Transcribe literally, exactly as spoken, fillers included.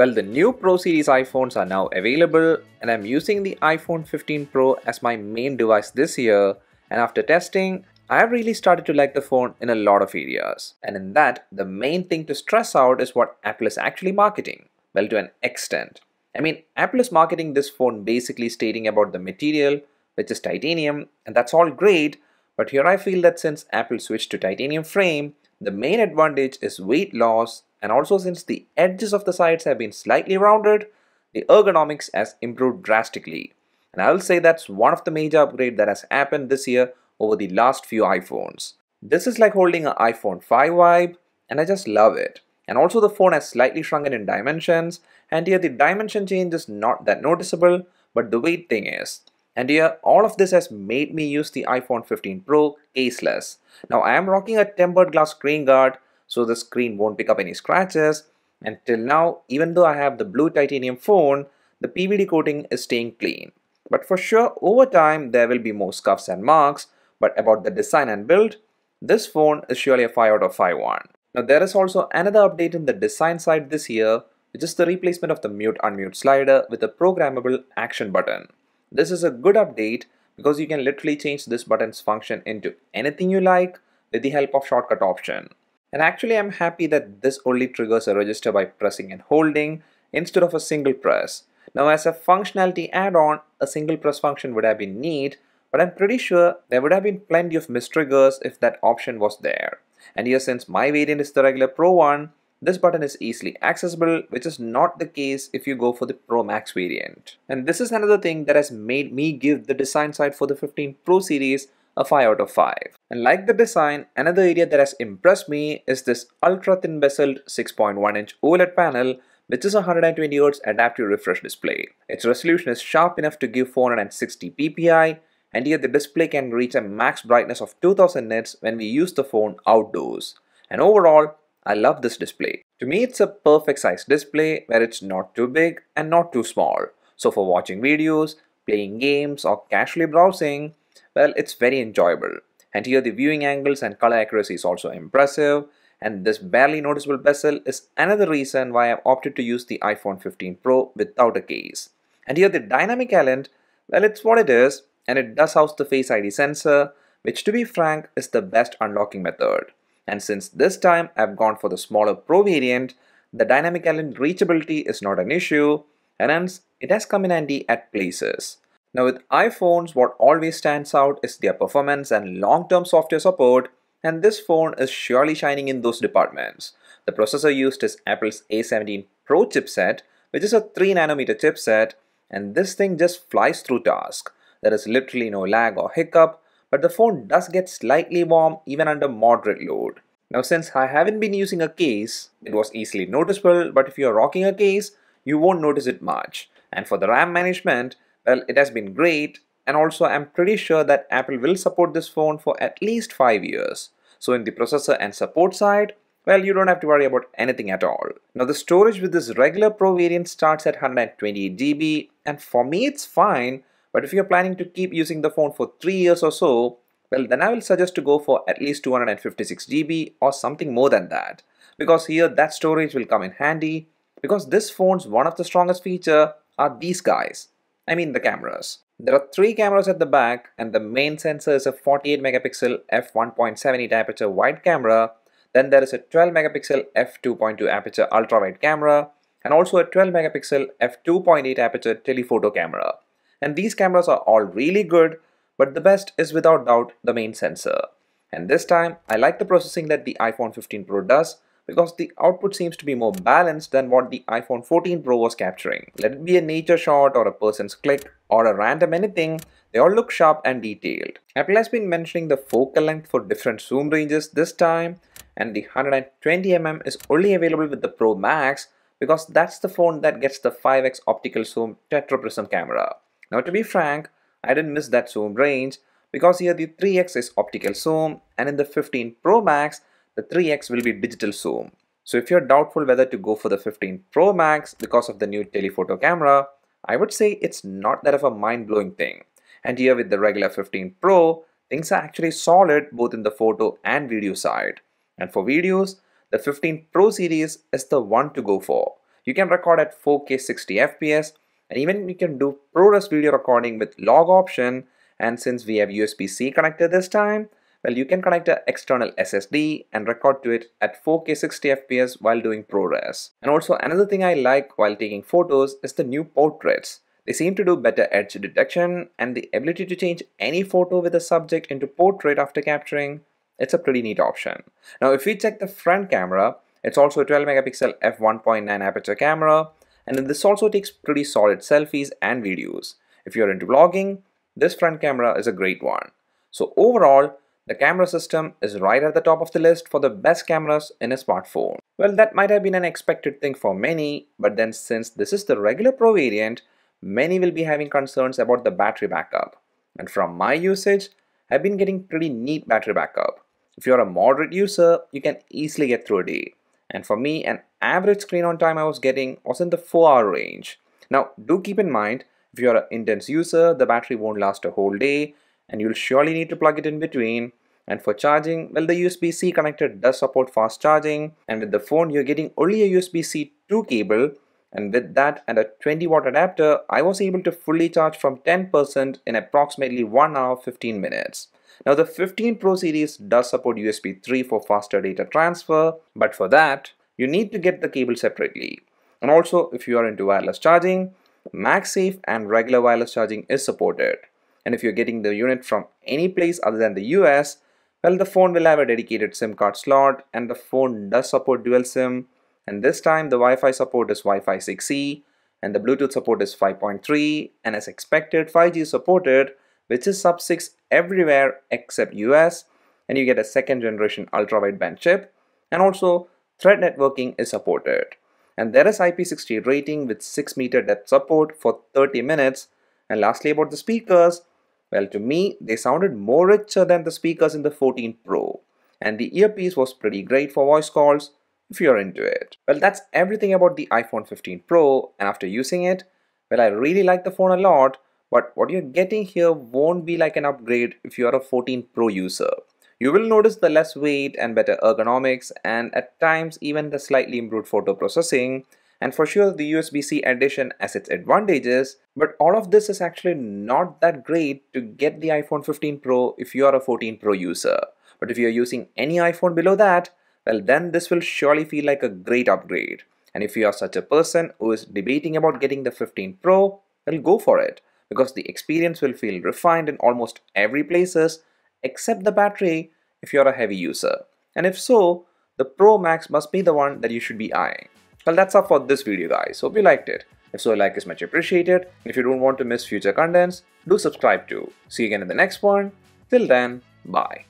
Well, the new Pro series iPhones are now available, and I'm using the iPhone fifteen Pro as my main device this year, and after testing, I've really started to like the phone in a lot of areas. And in that, the main thing to stress out is what Apple is actually marketing. Well, to an extent. I mean, Apple is marketing this phone basically stating about the material, which is titanium, and that's all great, but here I feel that since Apple switched to titanium frame, the main advantage is weight loss, and also since the edges of the sides have been slightly rounded, the ergonomics has improved drastically. And I'll say that's one of the major upgrades that has happened this year over the last few iPhones. This is like holding an iPhone five vibe, and I just love it. And also the phone has slightly shrunken in dimensions, and here the dimension change is not that noticeable, but the weight thing is. And here all of this has made me use the iPhone fifteen Pro caseless. Now I am rocking a tempered glass screen guard, so the screen won't pick up any scratches, and till now, even though I have the blue titanium phone, the P V D coating is staying clean. But for sure over time there will be more scuffs and marks, but about the design and build, this phone is surely a five out of five one. Now there is also another update in the design side this year, which is the replacement of the mute-unmute slider with a programmable action button. This is a good update because you can literally change this button's function into anything you like with the help of shortcut option. And actually I'm happy that this only triggers a register by pressing and holding instead of a single press. Now as a functionality add-on, a single press function would have been neat, but I'm pretty sure there would have been plenty of mistriggers if that option was there. And here, since my variant is the regular Pro one, this button is easily accessible, which is not the case if you go for the Pro Max variant. And this is another thing that has made me give the design side for the fifteen Pro series a five out of five. And like the design, another area that has impressed me is this ultra-thin bezeled six point one inch OLED panel, which is a one hundred twenty hertz adaptive refresh display. Its resolution is sharp enough to give four hundred sixty p p i, and here the display can reach a max brightness of two thousand nits when we use the phone outdoors. And overall, I love this display. To me, it's a perfect size display where it's not too big and not too small. So for watching videos, playing games or casually browsing, well, it's very enjoyable. And here the viewing angles and color accuracy is also impressive. And this barely noticeable bezel is another reason why I've opted to use the iPhone fifteen Pro without a case. And here the Dynamic Island, well, it's what it is, and it does house the Face I D sensor, which to be frank is the best unlocking method. And since this time I've gone for the smaller Pro variant, the Dynamic Island reachability is not an issue, and hence it has come in handy at places. Now with iPhones, what always stands out is their performance and long-term software support, and this phone is surely shining in those departments. The processor used is Apple's A seventeen Pro chipset, which is a three nanometer chipset, and this thing just flies through tasks. There is literally no lag or hiccup, but the phone does get slightly warm even under moderate load. Now since I haven't been using a case, it was easily noticeable, but if you're rocking a case, you won't notice it much. And for the RAM management, well, it has been great, and also I'm pretty sure that Apple will support this phone for at least five years. So in the processor and support side, well, you don't have to worry about anything at all. Now the storage with this regular Pro variant starts at one hundred twenty-eight gigabytes, and for me it's fine. But if you're planning to keep using the phone for three years or so, well, then I will suggest to go for at least two hundred fifty-six gigabytes or something more than that. Because here that storage will come in handy, because this phone's one of the strongest features are these guys. I mean the cameras. There are three cameras at the back, and the main sensor is a forty-eight megapixel f one point seven eight aperture wide camera. Then there is a twelve megapixel f two point two aperture ultra-wide camera, and also a twelve megapixel f two point eight aperture telephoto camera. And these cameras are all really good, but the best is without doubt the main sensor. And this time, I like the processing that the iPhone fifteen Pro does, because the output seems to be more balanced than what the iPhone fourteen Pro was capturing. Let it be a nature shot or a person's click or a random anything, they all look sharp and detailed. Apple has been mentioning the focal length for different zoom ranges this time, and the one hundred twenty millimeter is only available with the Pro Max, because that's the phone that gets the five X optical zoom tetraprism camera. Now to be frank, I didn't miss that zoom range, because here the three X is optical zoom, and in the fifteen Pro Max, the three X will be digital zoom. So if you're doubtful whether to go for the fifteen Pro Max because of the new telephoto camera, I would say it's not that of a mind-blowing thing. And here with the regular fifteen Pro, things are actually solid both in the photo and video side. And for videos, the fifteen Pro series is the one to go for. You can record at four K sixty F P S, and even you can do ProRes video recording with log option. And since we have U S B C connector this time, well, you can connect an external S S D and record to it at four K sixty F P S while doing ProRes. And also another thing I like while taking photos is the new portraits. They seem to do better edge detection and the ability to change any photo with a subject into portrait after capturing. It's a pretty neat option. Now if we check the front camera, it's also a twelve megapixel f one point nine aperture camera, and this also takes pretty solid selfies and videos. If you're into vlogging, this front camera is a great one. So overall, the camera system is right at the top of the list for the best cameras in a smartphone. Well, that might have been an expected thing for many, but then since this is the regular Pro variant, many will be having concerns about the battery backup. And from my usage, I've been getting pretty neat battery backup. If you're a moderate user, you can easily get through a day. And for me, an average screen on time I was getting was in the four hour range. Now, do keep in mind, if you're an intense user, the battery won't last a whole day, and you'll surely need to plug it in between. And for charging, well, the U S B C connector does support fast charging, and with the phone, you're getting only a U S B C two cable, and with that and a twenty watt adapter, I was able to fully charge from ten percent in approximately one hour fifteen minutes. Now the fifteen Pro series does support U S B three for faster data transfer, but for that, you need to get the cable separately. And also, if you are into wireless charging, MagSafe and regular wireless charging is supported. And if you're getting the unit from any place other than the U S, well, the phone will have a dedicated SIM card slot, and the phone does support dual SIM. And this time the Wi-Fi support is Wi-Fi six E, and the Bluetooth support is five point three, and as expected, five G is supported, which is sub six everywhere except U S, and you get a second generation ultra wideband chip, and also thread networking is supported. And there is I P sixty-eight rating with six meter depth support for thirty minutes. And lastly about the speakers, well, to me, they sounded more richer than the speakers in the fourteen Pro, and the earpiece was pretty great for voice calls if you're into it. Well, that's everything about the iPhone fifteen Pro, and after using it, well, I really like the phone a lot, but what you're getting here won't be like an upgrade if you're a fourteen Pro user. You will notice the less weight and better ergonomics, and at times even the slightly improved photo processing, and for sure the U S B C addition has its advantages, but all of this is actually not that great to get the iPhone fifteen Pro if you are a fourteen Pro user. But if you're using any iPhone below that, well, then this will surely feel like a great upgrade. And if you are such a person who is debating about getting the fifteen Pro, well, go for it, because the experience will feel refined in almost every places except the battery if you're a heavy user. And if so, the Pro Max must be the one that you should be eyeing. Well, that's all for this video, guys. Hope you liked it. If so, a like is much appreciated. And if you don't want to miss future contents, do subscribe too. See you again in the next one. Till then, bye.